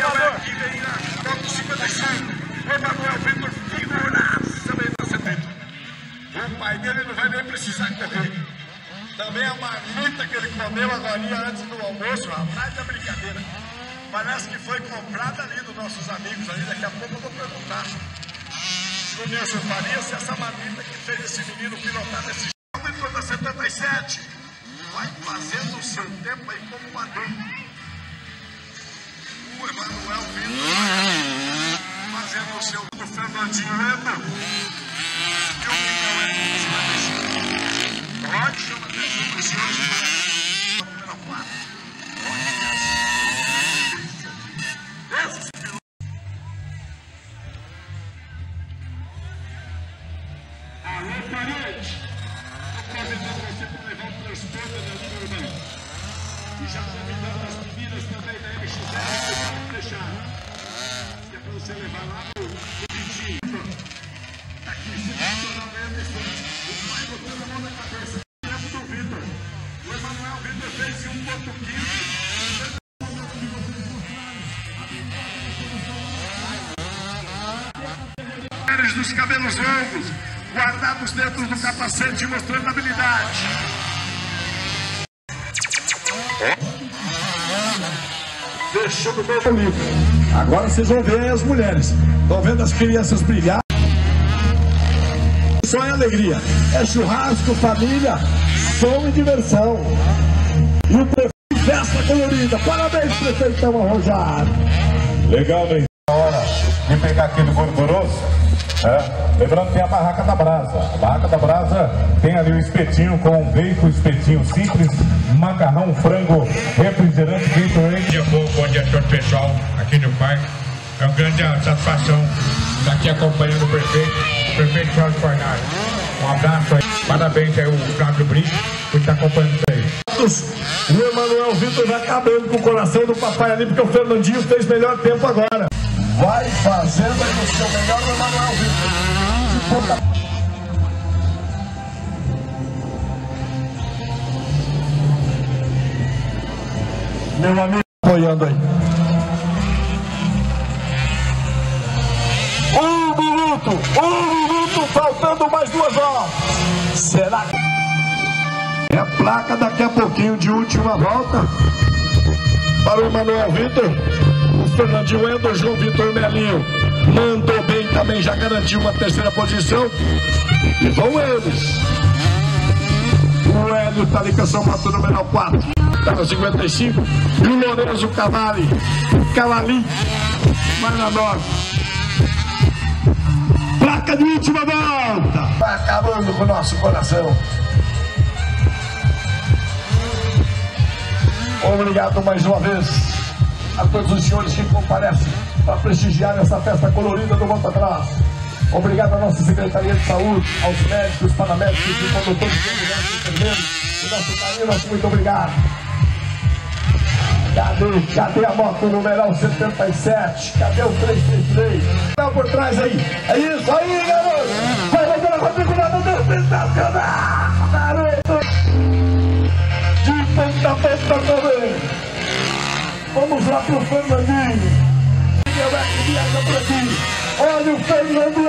Salvador. Top 55, Emanuel Vítor, figuraço também está sentindo. O pai dele não vai nem precisar comer. Também a marmita que ele comeu agora antes do almoço, rapaz, da brincadeira. Parece que foi comprada ali dos nossos amigos ali, daqui a pouco eu vou perguntar pro Nilson Faria se essa marmita que fez esse menino pilotar nesse jogo em toda 77 vai fazendo o seu tempo aí como adulto. O Emanuel Vítor fazendo o seu do Fernandinho Leto. E o Miguel é que você vai deixar. Chama atenção para esse hoje. Número 4. Olha que delícia. Alô, parente. Estou convidando você para levar o transporte da Liga Urbana. E já convidando as meninas também da MX10 que pode deixar. Que é para você levar lá no Vitinho. Tá aqui, sensacional bem distante. O pai botando a mão na cabeça. Dentro do Vitor. O Emanuel Vitor fez em 1.15. Dos cabelos longos, guardados dentro do capacete e mostrando habilidade. Deixou o meu livro. Agora vocês vão ver as mulheres. Estão vendo as crianças brilhar. Só é alegria. É churrasco, família, som e diversão. E o prefeito, festa colorida. Parabéns, prefeitão arrojado. Legal, né? É hora de pegar aquele gorduroso. É. Lembrando que tem a Barraca da Brasa. A Barraca da Brasa tem ali o espetinho com bacon, espetinho simples, macarrão, frango, refrigerante, refrigerante. Bom dia a todo o pessoal aqui no parque. É uma grande satisfação estar aqui acompanhando o prefeito Flávio Farnari. Um abraço aí. Parabéns aí ao Flávio Brito por estar acompanhando vocês. O Emanuel Vítor vai acabando com o coração do papai ali, porque o Fernandinho fez melhor tempo agora. Vai fazendo o seu melhor, o Emanuel Vítor. Meu amigo apoiando aí. 1 minuto, faltando mais 2 horas. Será que é a placa daqui a pouquinho de última volta? Para o Emanuel Vítor. Fernandinho Endo, João Vitor Melinho mandou bem também, já garantiu uma 3ª posição. E vão eles. O Hélio está ali com a São Mato número 4, está no 55. E o Lourenço Cavalli, Cavalim, vai na 9. Placa de última volta. Está acabando com o nosso coração. Obrigado mais uma vez a todos os senhores que comparecem para prestigiar essa festa colorida do Motocross. Obrigado à nossa Secretaria de Saúde, aos médicos, paramédicos e condutores de enfermeiros. O nosso carinho, nosso muito obrigado. Cadê a moto numeral 77? Cadê o 333? Tá por trás aí. É isso aí, garoto! Vai lá pela quadriculada do sensacional! Garoto! De ponta a ponta também! Vamos lá pro Fernandinho. Olha o Fernando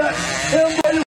Henrique.